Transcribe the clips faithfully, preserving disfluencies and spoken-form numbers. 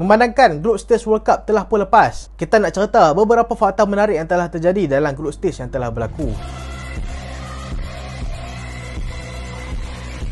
Memandangkan Group Stage World Cup telah pun lepas, kita nak cerita beberapa fakta menarik yang telah terjadi dalam Group Stage yang telah berlaku.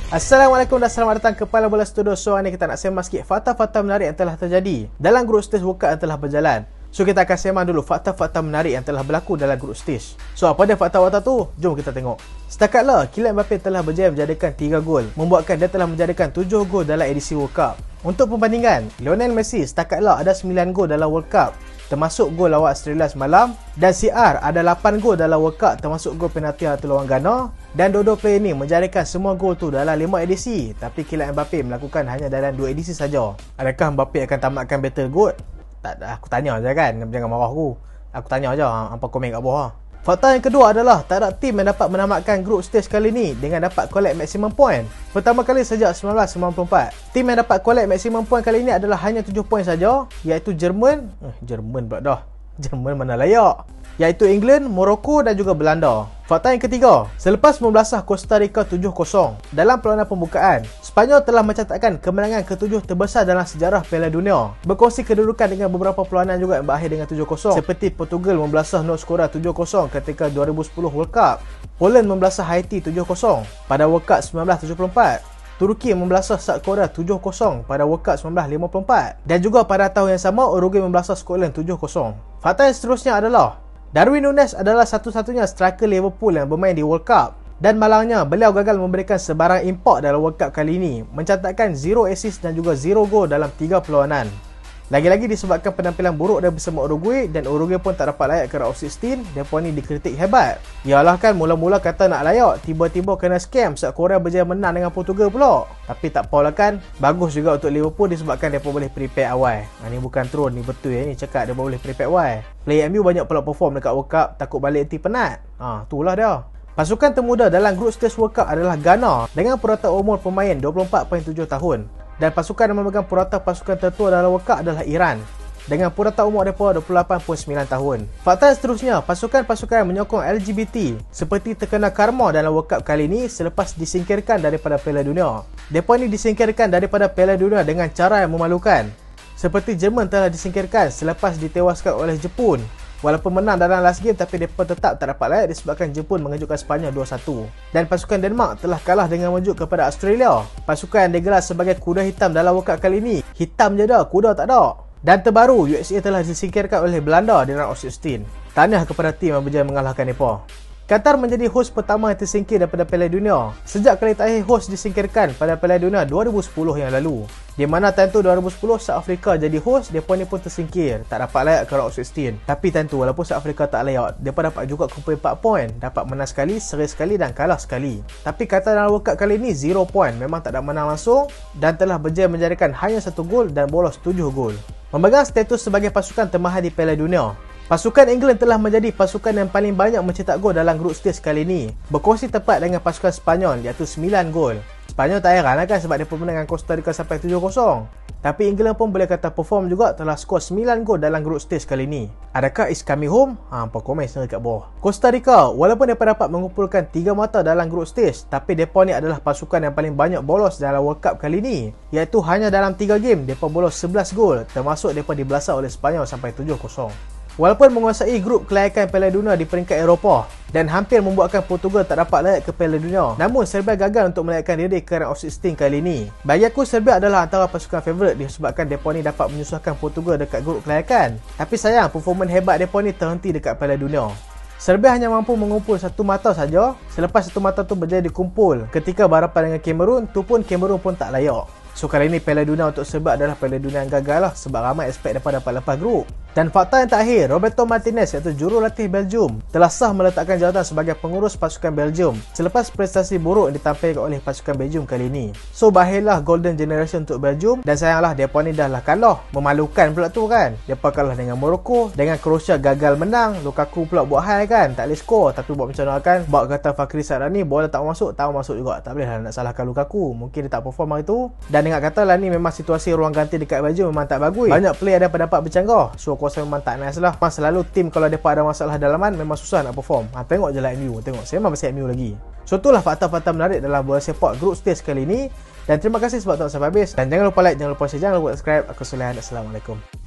Assalamualaikum dan selamat datang kepada Bola Studio. So, hari ni kita nak sembang sikit fakta-fakta menarik yang telah terjadi dalam Group Stage World Cup yang telah berjalan. So, kita akan sembang dulu fakta-fakta menarik yang telah berlaku dalam Group Stage. So, apa dia fakta-fakta tu? Jom kita tengok. Setakatlah, Kylian Mbappe telah berjaya menjadikan tiga gol, membuatkan dia telah menjadikan tujuh gol dalam edisi World Cup. Untuk perbandingan, Lionel Messi setakatlah ada sembilan gol dalam World Cup, termasuk gol lawan Australia semalam, dan C R ada lapan gol dalam World Cup, termasuk gol penalti waktu lawan Ghana, dan dua-dua player ni menjadikan semua gol tu dalam lima edisi, tapi Kylian Mbappe melakukan hanya dalam dua edisi saja. Adakah Mbappe akan tamatkan battle goat? Tak, aku tanya je kan, jangan marah aku. Aku tanya je, hampa komen kat bawah. Fakta yang kedua adalah tak ada tim yang dapat menamatkan group stage kali ni dengan dapat collect maximum point. Pertama kali sejak seribu sembilan ratus sembilan puluh empat, tim yang dapat collect maximum point kali ni adalah hanya tujuh poin saja, iaitu Jerman, eh, Jerman pula dah. Jerman mana layak, iaitu England, Morocco dan juga Belanda. Fakta yang ketiga, selepas membelasah Costa Rica tujuh kosong dalam perlawanan pembukaan, Spanyol telah mencatatkan kemenangan ketujuh terbesar dalam sejarah Piala Dunia, berkongsi kedudukan dengan beberapa perlawanan juga yang berakhir dengan tujuh kosong, seperti Portugal membelasah North Korea tujuh kosong ketika dua ribu sepuluh World Cup, Poland membelasah Haiti tujuh kosong pada World Cup seribu sembilan ratus tujuh puluh empat, Turki membelasah South Korea tujuh kosong pada World Cup seribu sembilan ratus lima puluh empat, dan juga pada tahun yang sama Uruguay membelasah Scotland tujuh kosong. Fakta yang seterusnya adalah Darwin Nunez adalah satu-satunya striker Liverpool yang bermain di World Cup, dan malangnya beliau gagal memberikan sebarang impak dalam World Cup kali ini, mencatatkan zero assist dan juga zero gol dalam tiga perlawanan. Lagi-lagi disebabkan penampilan buruk dia bersama Uruguay, dan Uruguay pun tak dapat layak ke round enam belas, dia pun ni dikritik hebat. Yalah kan, mula-mula kata nak layak, tiba-tiba kena scam, South Korea berjaya menang dengan Portugal pula. Tapi tak apalah kan, bagus juga untuk Liverpool disebabkan dia pun boleh prepare awal. Ha, ni bukan troll, ni betul ya, ni cakap dia boleh prepare awal. Player M U banyak pula perform dekat World Cup, takut balik nanti penat. Ah, ha, itulah dia. Pasukan termuda dalam Group Stage World Cup adalah Ghana dengan purata umur pemain dua puluh empat perpuluhan tujuh tahun, dan pasukan yang memegang purata pasukan tertua dalam World Cup adalah Iran dengan purata umur mereka dua puluh lapan perpuluhan sembilan tahun. Fakta seterusnya, pasukan-pasukan yang menyokong L G B T seperti terkena karma dalam World Cup kali ini selepas disingkirkan daripada Piala Dunia. Mereka ni disingkirkan daripada Piala Dunia dengan cara yang memalukan, seperti Jerman telah disingkirkan selepas ditewaskan oleh Jepun. Walaupun menang dalam last game, tapi mereka tetap tak dapat layak disebabkan Jepun mengejutkan Spanyol dua satu. Dan pasukan Denmark telah kalah dengan maju kepada Australia, pasukan yang digelar sebagai kuda hitam dalam World Cup kali ini. Hitam je dah, kuda tak ada. Dan terbaru, U S A telah disingkirkan oleh Belanda di round enam belas. Tahniah kepada tim yang berjaya mengalahkan mereka. Qatar menjadi host pertama yang tersingkir daripada Piala Dunia sejak kali terakhir host disingkirkan pada Piala Dunia dua ribu sepuluh yang lalu. Di mana time tu dua ribu sepuluh South Africa jadi host, depa ni pun tersingkir, tak dapat layak ke round enam belas. Tapi time tu walaupun South Africa tak layak, depa dapat juga kumpul empat poin, dapat menang sekali, seri sekali dan kalah sekali. Tapi Qatar dalam World Cup kali ni zero point, memang tak ada menang langsung dan telah berjaya menjadikan hanya satu gol dan bolos tujuh gol. Memegang status sebagai pasukan termahal di Piala Dunia, pasukan England telah menjadi pasukan yang paling banyak mencetak gol dalam group stage kali ini, berkongsi tempat dengan pasukan Spanyol iaitu sembilan gol. Spanyol tak heran lah kan sebab mereka menang dengan Costa Rica sampai tujuh kosong. Tapi England pun boleh kata perform juga, telah skor sembilan gol dalam group stage kali ini. Adakah is coming home? Ha, hampa komen sendiri kat bawah. Costa Rica, walaupun mereka dapat mengumpulkan tiga mata dalam group stage, tapi mereka ni adalah pasukan yang paling banyak bolos dalam World Cup kali ini, iaitu hanya dalam tiga game mereka bolos sebelas gol, termasuk mereka dibelasah oleh Spanyol sampai tujuh kosong. Walaupun menguasai grup kelayakan Piala Dunia di peringkat Eropah dan hampir membuatkan Portugal tak dapat layak ke Piala Dunia, namun Serbia gagal untuk melayakkan diri ke round enam belas kali ini. Bagi aku, Serbia adalah antara pasukan favorit disebabkan mereka ni dapat menyusahkan Portugal dekat grup kelayakan. Tapi sayang, performan hebat mereka ni terhenti dekat Piala Dunia. Serbia hanya mampu mengumpul satu mata saja, selepas satu mata tu berjaya dikumpul ketika berhadapan dengan Cameroon, tu pun Cameroon pun tak layak. So kali ni Piala Dunia untuk Serbia adalah Piala Dunia yang gagal lah, sebab ramai expect mereka dapat lepas grup. Dan fakta yang terakhir, Roberto Martinez iaitu jurulatih Belgium telah sah meletakkan jawatan sebagai pengurus pasukan Belgium selepas prestasi buruk yang ditampilkan oleh pasukan Belgium kali ini. So berakhirlah golden generation untuk Belgium, dan sayanglah mereka ni dah lah kalah. Memalukan pula tu kan, mereka kalah dengan Morocco, dengan Kroatia gagal menang, Lukaku pula buat hal kan, tak boleh skor. Tapi buat macam mana kan, buat kata Fakri Sarani, bola tak masuk, tahu masuk juga, tak boleh lah nak salahkan Lukaku. Mungkin dia tak perform hari tu, dan ingat kata lah ni memang situasi ruang ganti dekat Belgium memang tak bagus. Banyak player ada pendapat bercanggah. So kuasa memang tak nice lah. Memang selalu tim kalau mereka ada masalah dalaman memang susah nak perform. Ha, tengok je lah M U. Tengok. Saya memang masih M U lagi. So itulah fakta-fakta menarik dalam bola sepak group stage kali ni. Dan terima kasih sebab tengok sampai habis. Dan jangan lupa like, jangan lupa share, jangan lupa subscribe. Aku Sulehan. Assalamualaikum.